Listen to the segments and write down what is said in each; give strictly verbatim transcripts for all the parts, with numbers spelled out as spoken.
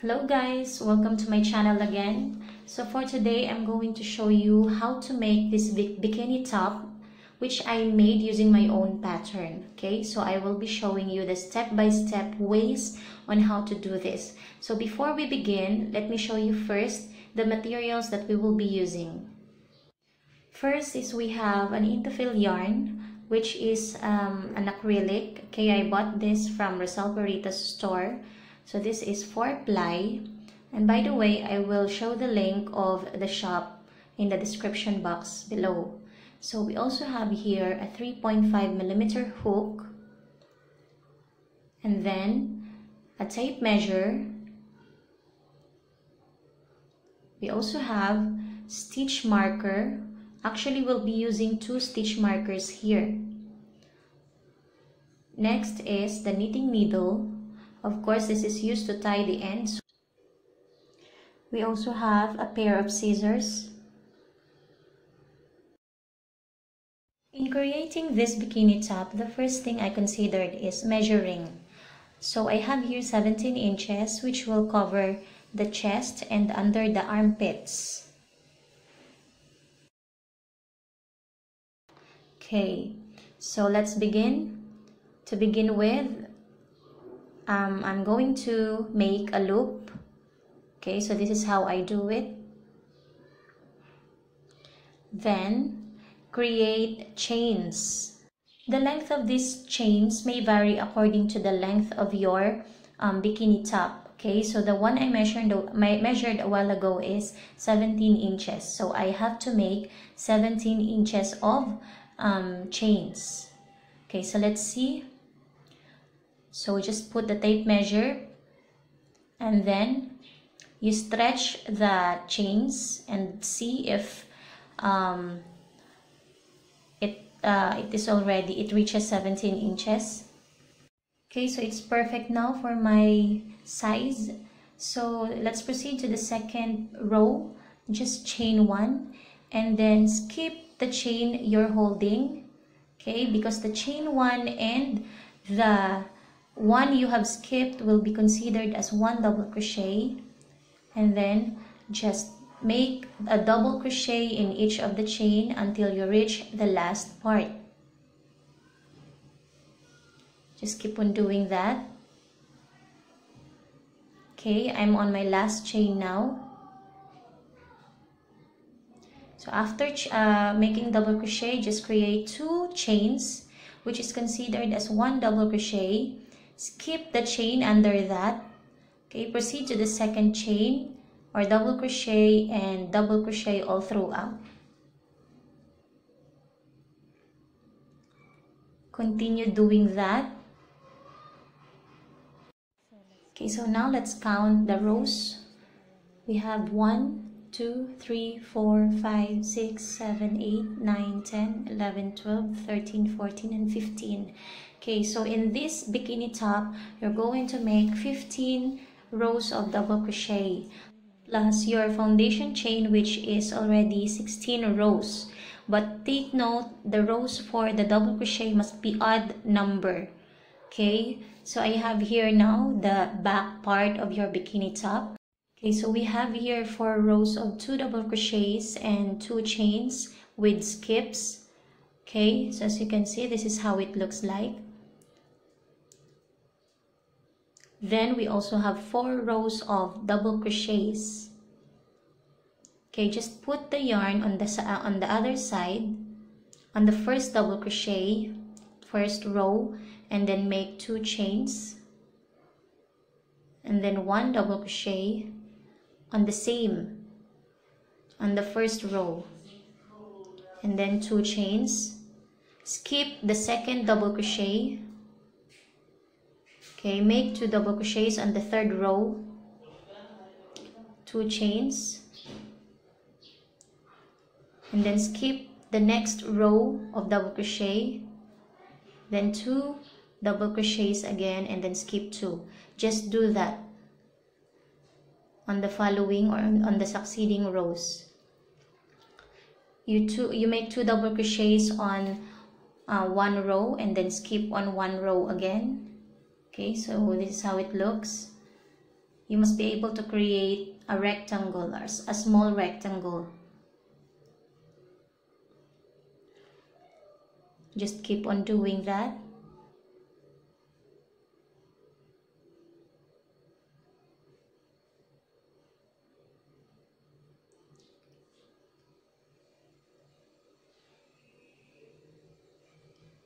Hello guys, welcome to my channel again. So for today I'm going to show you how to make this bik bikini top which I made using my own pattern. Okay, so I will be showing you the step-by-step ways on how to do this. So before we begin, let me show you first the materials that we will be using. First is we have an interfill yarn, which is um, an acrylic. Okay, I bought this from Rosal Perito's store. So this is four ply, and by the way, I will show the link of the shop in the description box below. So we also have here a three point five millimeter hook, and then a tape measure. We also have stitch marker. Actually, we'll be using two stitch markers here. Next is the knitting needle. Of course, this is used to tie the ends. We also have a pair of scissors. In creating this bikini top, the first thing I considered is measuring. So I have here seventeen inches, which will cover the chest and under the armpits. Okay, so let's begin. To begin with, Um, I'm going to make a loop. Okay, so this is how I do it. Then create chains. The length of these chains may vary according to the length of your um, bikini top. Okay, so the one I measured, my, measured a while ago is seventeen inches. So I have to make seventeen inches of um, chains. Okay, so let's see. So just put the tape measure, and then you stretch the chains and see if um, it uh, it is already, it reaches seventeen inches. Okay, so it's perfect now for my size. So let's proceed to the second row. Just chain one, and then skip the chain you're holding. Okay, because the chain one and the one you have skipped will be considered as one double crochet, and then just make a double crochet in each of the chain until you reach the last part. Just keep on doing that. Okay, I'm on my last chain now. So after uh, making double crochet, just create two chains, which is considered as one double crochet. Skip the chain under that. Okay, proceed to the second chain or double crochet and double crochet all throughout. Continue doing that. Okay, so now let's count the rows. We have one, two, three, four, five, six, seven, eight, nine, ten, eleven, twelve, thirteen, fourteen, and fifteen. Okay, so in this bikini top, you're going to make fifteen rows of double crochet plus your foundation chain, which is already sixteen rows. But take note, the rows for the double crochet must be odd number. Okay, so I have here now the back part of your bikini top. Okay, so we have here four rows of two double crochets and two chains with skips. Okay, so as you can see, this is how it looks like. Then we also have four rows of double crochets. Okay, just put the yarn on the uh, on the other side, on the first double crochet, first row, and then make two chains, and then one double crochet on the same, on the first row, and then two chains. Skip the second double crochet. Okay, make two double crochets on the third row, two chains, and then skip the next row of double crochet, then two double crochets again, and then skip two. Just do that on the following or on the succeeding rows. You two, you make two double crochets on uh, one row, and then skip on one row again. Okay, so this is how it looks. you must be able to create a rectangle, or a small rectangle. Just keep on doing that.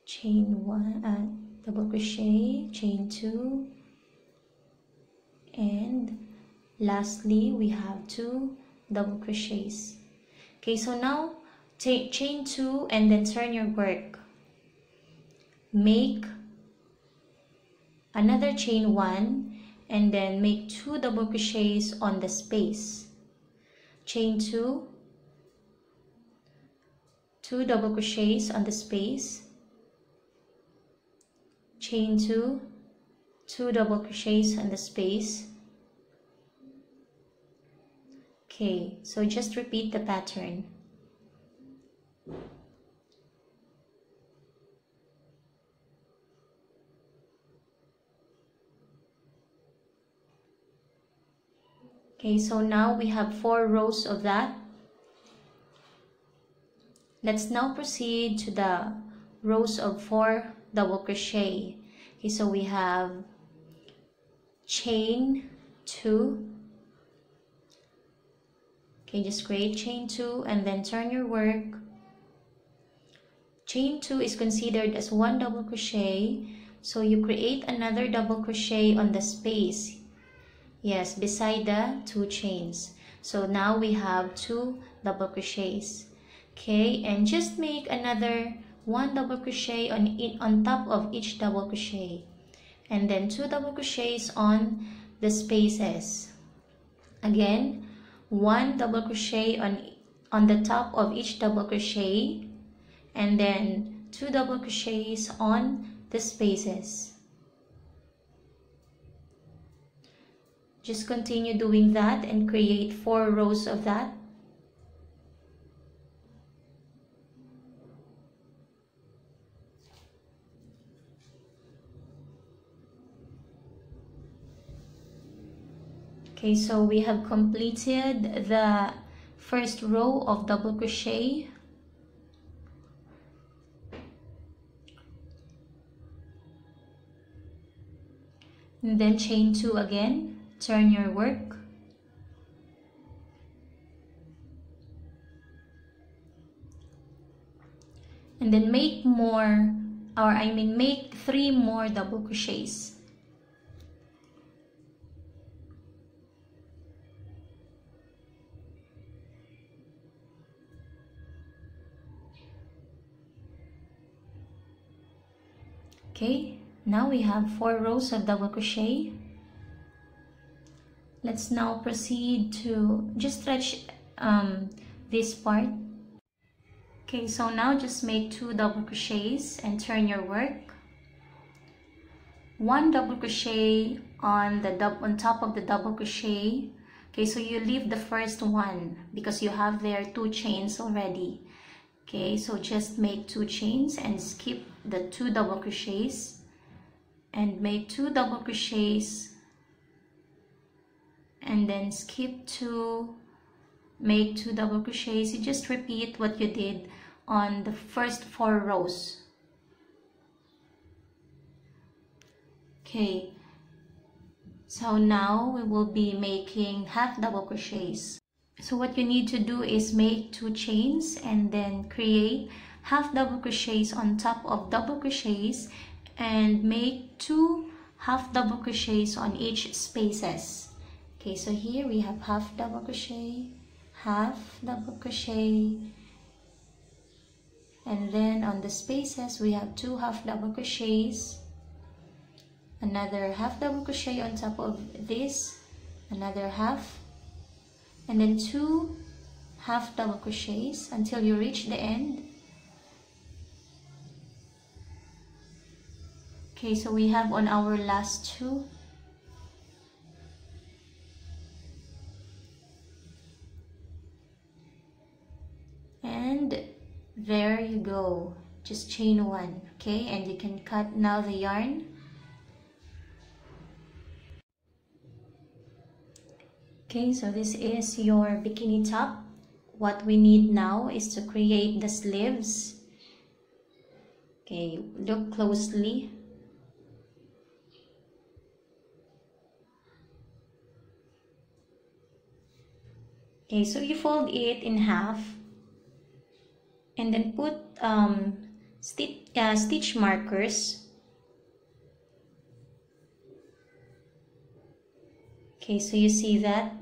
Chain one, uh, double crochet, chain two, and lastly we have two double crochets. Okay, so now take chain two and then turn your work. Make another chain one and then make two double crochets on the space. Chain two, two double crochets on the space. Chain two, two double crochets on the space. Okay, so just repeat the pattern. Okay, so now we have four rows of that. Let's now proceed to the rows of four double crochet. Okay, so we have chain two. Okay, just create chain two and then turn your work. Chain two is considered as one double crochet, so you create another double crochet on the space. Yes, beside the two chains. So now we have two double crochets. Okay, and just make another one double crochet on it on top of each double crochet, and then two double crochets on the spaces. Again, one double crochet on on the top of each double crochet, and then two double crochets on the spaces. Just continue doing that and create four rows of that. Okay, so we have completed the first row of double crochet. And then chain two again, turn your work. And then make more, or I mean make three more double crochets. Okay, now we have four rows of double crochet. Let's now proceed to just stretch um, this part. Okay, so now just make two double crochets and turn your work. One double crochet on the on top of the double crochet. Okay, so you leave the first one because you have there two chains already. Okay, so just make two chains and skip the two double crochets and make two double crochets and then skip two, make two double crochets. You just repeat what you did on the first four rows. Okay, so now we will be making half double crochets. So what you need to do is make two chains and then create half double crochets on top of double crochets and make two half double crochets on each spaces. Okay, so here we have half double crochet, half double crochet, and then on the spaces we have two half double crochets, another half double crochet on top of this, another half, and then two half double crochets until you reach the end. Okay, so we have on our last two. And there you go. Just chain one, okay? And you can cut now the yarn. Okay, so this is your bikini top. What we need now is to create the sleeves. Okay, look closely. Okay, so you fold it in half and then put um, stitch, uh, stitch markers. Okay, so you see that?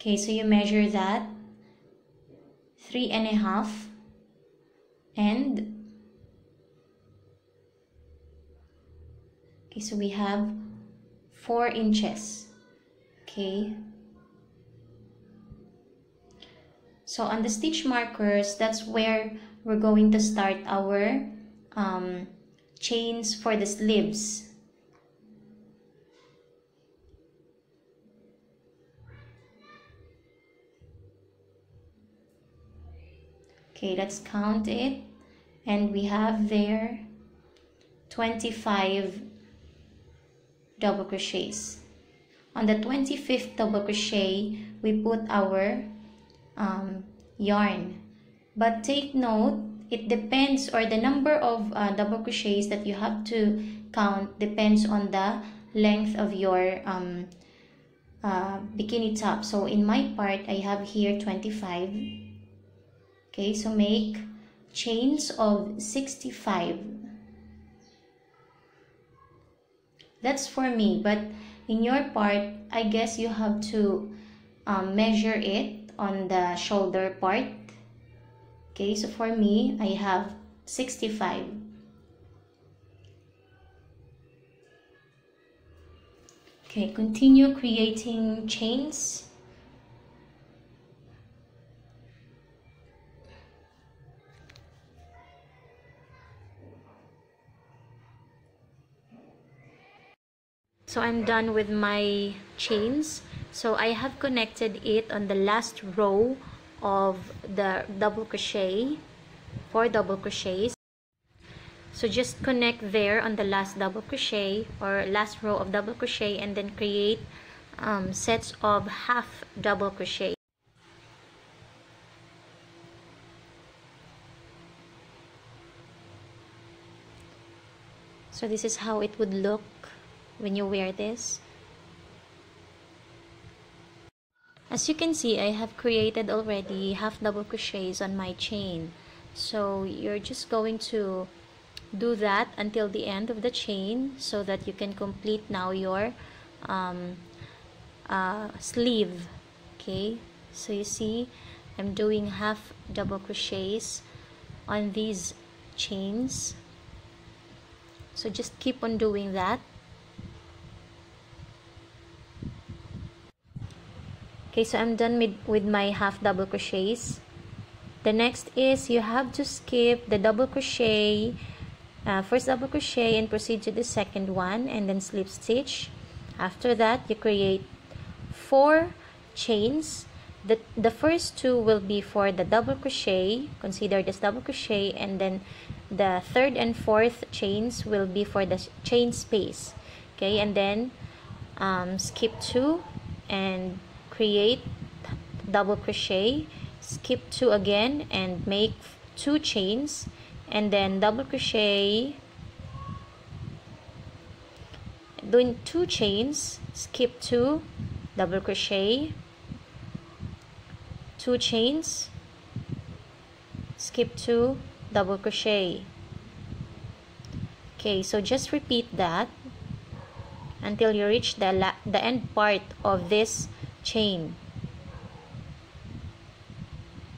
Okay, so you measure that three and a half and okay, so we have four inches. Okay. So on the stitch markers, that's where we're going to start our um, chains for the sleeves. Okay, let's count it, and we have there twenty-five double crochets. On the twenty-fifth double crochet, we put our um, yarn, but take note, it depends, or the number of uh, double crochets that you have to count depends on the length of your um, uh, bikini top. So in my part, I have here twenty-five. Okay, so make chains of sixty-five. That's for me, but in your part, I guess you have to um, measure it on the shoulder part. Okay, so for me, I have sixty-five. Okay, continue creating chains. So I'm done with my chains. So I have connected it on the last row of the double crochet, four double crochets. So just connect there on the last double crochet or last row of double crochet, and then create um, sets of half double crochet. So this is how it would look when you wear this. As you can see, I have created already half double crochets on my chain, so you're just going to do that until the end of the chain so that you can complete now your um, uh, sleeve. Okay, so you see I'm doing half double crochets on these chains, so just keep on doing that. Okay, so I'm done with, with my half double crochets. The next is you have to skip the double crochet, uh, first double crochet, and proceed to the second one, and then slip stitch. After that, you create four chains. The, the first two will be for the double crochet, consider this double crochet, and then the third and fourth chains will be for the chain space. Okay, and then um, skip two and create double crochet, skip two again and make two chains, and then double crochet, doing two chains, skip two, double crochet, two chains, skip two, double crochet. Okay, so just repeat that until you reach the la the end part of this chain.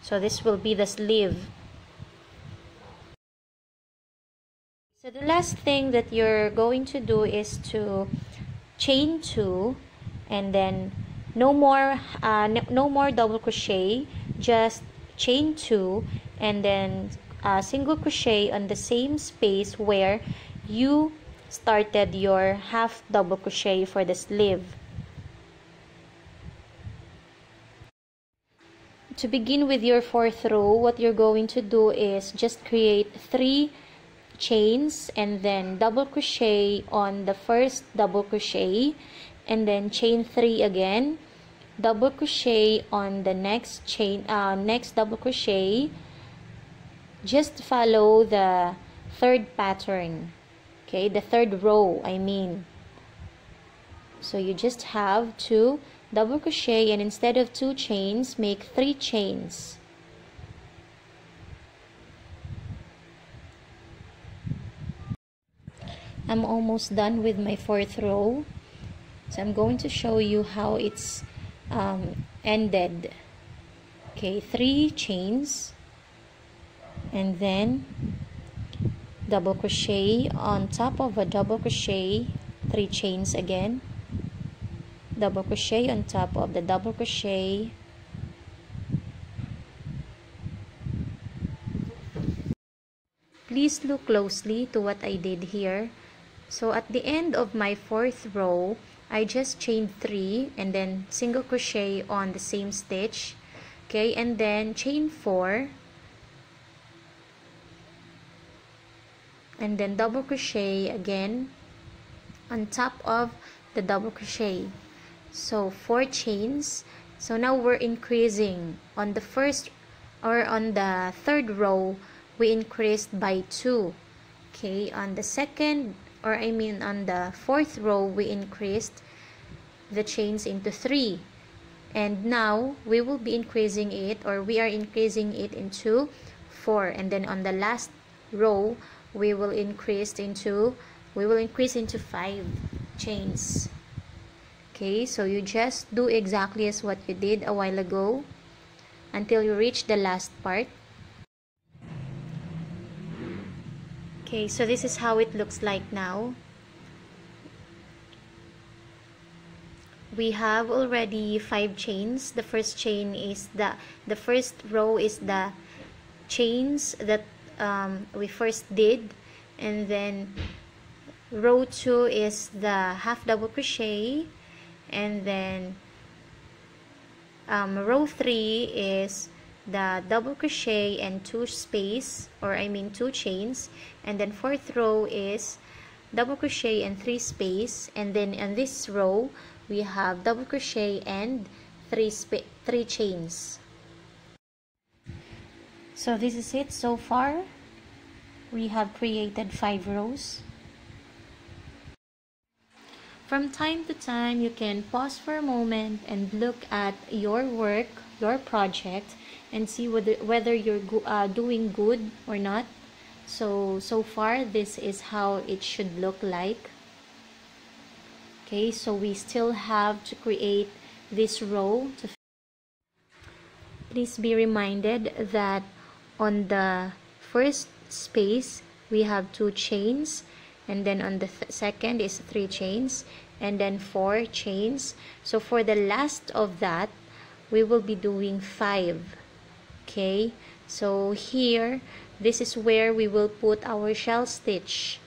So this will be the sleeve. So the last thing that you're going to do is to chain two, and then no more uh, no more double crochet, just chain two and then uh, single crochet on the same space where you started your half double crochet for the sleeve. to begin with your fourth row, what you're going to do is just create three chains and then double crochet on the first double crochet, and then chain three again, double crochet on the next chain, uh, next double crochet. Just follow the third pattern, okay, the third row I mean. So you just have to double crochet, and instead of two chains, make three chains. I'm almost done with my fourth row, so I'm going to show you how it's um, ended. Okay, three chains and then double crochet on top of a double crochet, three chains again, double crochet on top of the double crochet. Please look closely to what I did here. So at the end of my fourth row, I just chained three and then single crochet on the same stitch, okay, and then chain four and then double crochet again on top of the double crochet. So four chains. So now we're increasing on the first or on the third row, we increased by two, okay. On the second, or I mean on the fourth row, we increased the chains into three, and now we will be increasing it, or we are increasing it into four, and then on the last row we will increase into we will increase into five chains. Okay, so you just do exactly as what you did a while ago until you reach the last part. Okay, so this is how it looks like now. We have already five chains. The first chain is the the first row is the chains that Um, we first did, and then row two is the half double crochet, and then um, row three is the double crochet and two space, or I mean two chains, and then fourth row is double crochet and three space, and then in this row we have double crochet and three spa three chains. So this is it so far. We have created five rows. From time to time, you can pause for a moment and look at your work, your project, and see whether, whether you're go uh, doing good or not. So, so far, this is how it should look like. Okay, so we still have to create this row. To Please be reminded that on the first space we have two chains, and then on the th second is three chains, and then four chains. So for the last of that, we will be doing five. Okay, so here, this is where we will put our shell stitch.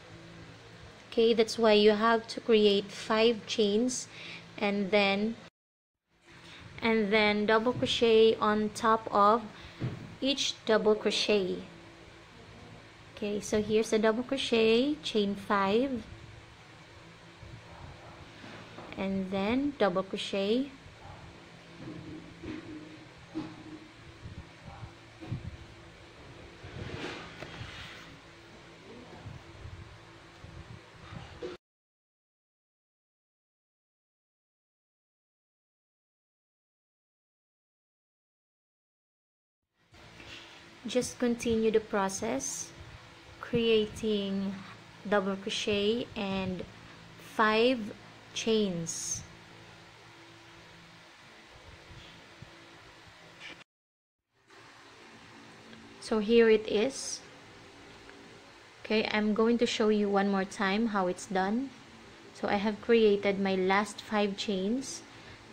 Okay, that's why you have to create five chains and then and then double crochet on top of each double crochet. Okay, so here's a double crochet, chain five, and then double crochet, just continue the process, creating double crochet and five chains. So here it is. Okay, I'm going to show you one more time how it's done. So I have created my last five chains,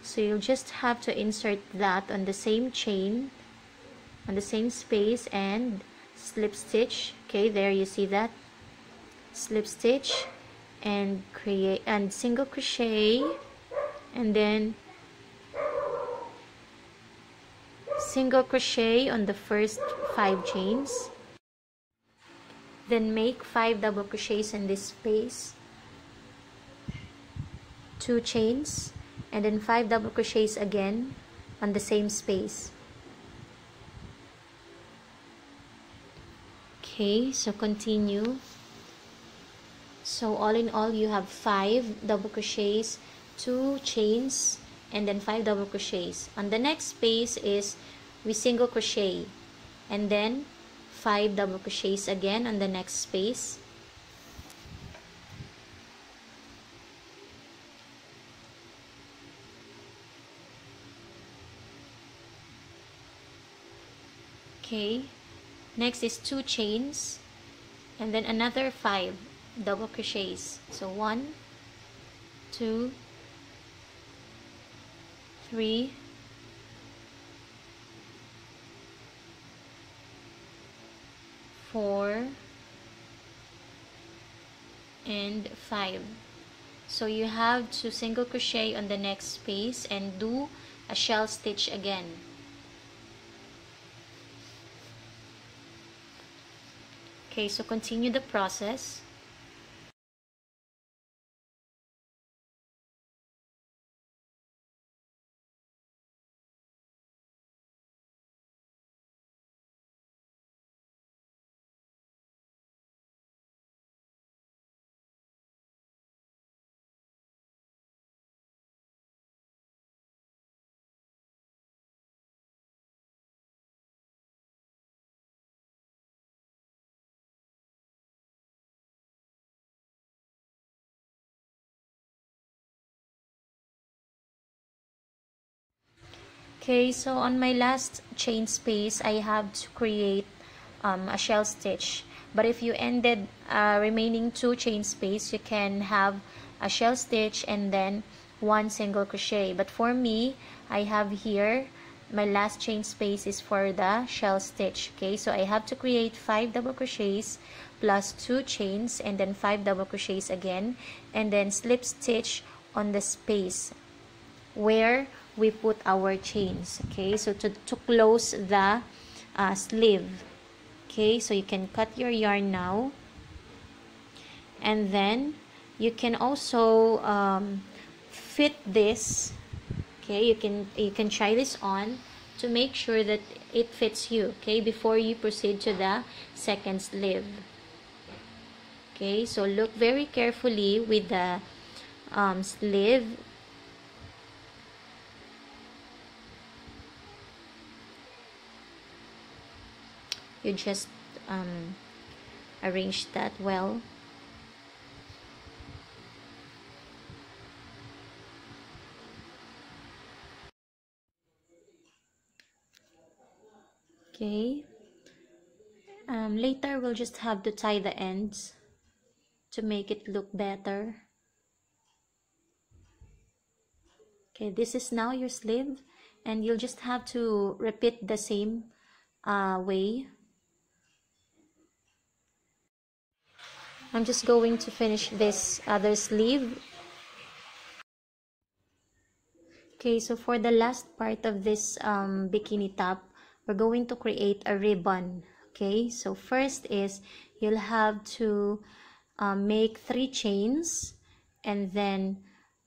so you'll just have to insert that on the same chain, on the same space, and slip stitch. Okay, there you see that, slip stitch and create and single crochet, and then single crochet on the first five chains, then make five double crochets in this space, two chains, and then five double crochets again on the same space. Okay, so continue. So all in all, you have five double crochets, two chains, and then five double crochets. On the next space is we single crochet, and then five double crochets again on the next space. Okay, next is two chains, and then another five double crochets. So one, two, three, four, and five. So you have to single crochet on the next space and do a shell stitch again. Okay, so continue the process. Okay, so on my last chain space, I have to create um, a shell stitch. But if you ended uh, remaining two chain space, you can have a shell stitch and then one single crochet. But for me, I have here, my last chain space is for the shell stitch. Okay, so I have to create five double crochets plus two chains and then five double crochets again, and then slip stitch on the space where we put our chains. Okay, so to, to close the uh, sleeve. Okay, so you can cut your yarn now, and then you can also um, fit this. Okay, you can you can try this on to make sure that it fits you, okay, before you proceed to the second sleeve. Okay, so look very carefully with the um, sleeve. You just um, arrange that well. Okay. Um, later, we'll just have to tie the ends to make it look better. Okay, this is now your sleeve, and you'll just have to repeat the same uh, way. I'm just going to finish this other sleeve. Okay, so for the last part of this um, bikini top, we're going to create a ribbon. Okay, so first is you'll have to uh, make three chains and then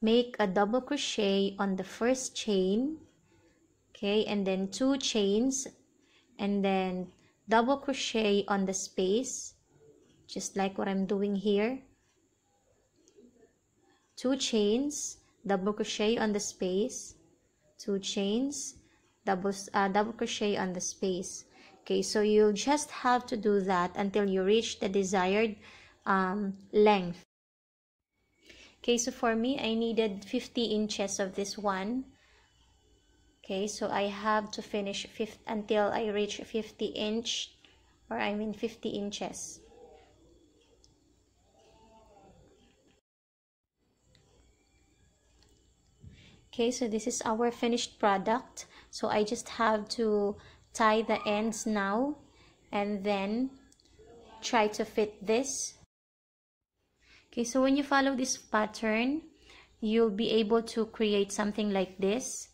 make a double crochet on the first chain. Okay, and then two chains and then double crochet on the space, just like what I'm doing here. Two chains, double crochet on the space, two chains, double uh, double crochet on the space. Okay, so you'll just have to do that until you reach the desired um, length. Okay, so for me, I needed fifty inches of this one. Okay, so I have to finish fifth until I reach fifty inch, or I mean fifty inches. Okay, so this is our finished product. So I just have to tie the ends now and then try to fit this. Okay, so when you follow this pattern, you'll be able to create something like this.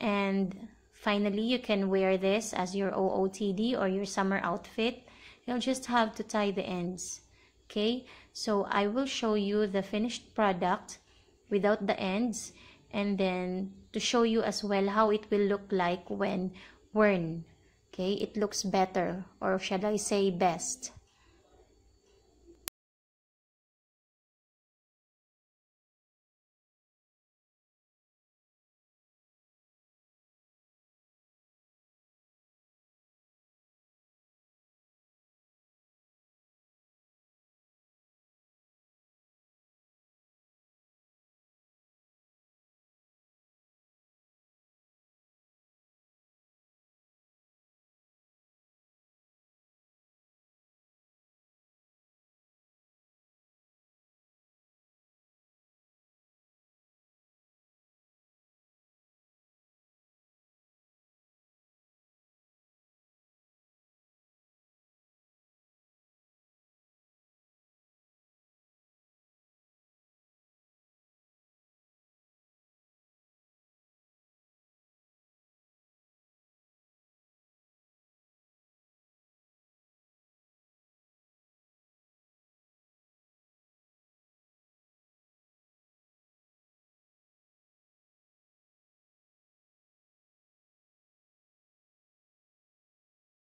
And Finally, you can wear this as your O O T D or your summer outfit. You'll just have to tie the ends. Okay, so I will show you the finished product without the ends, and then to show you as well how it will look like when worn. Okay, it looks better, or shall I say best.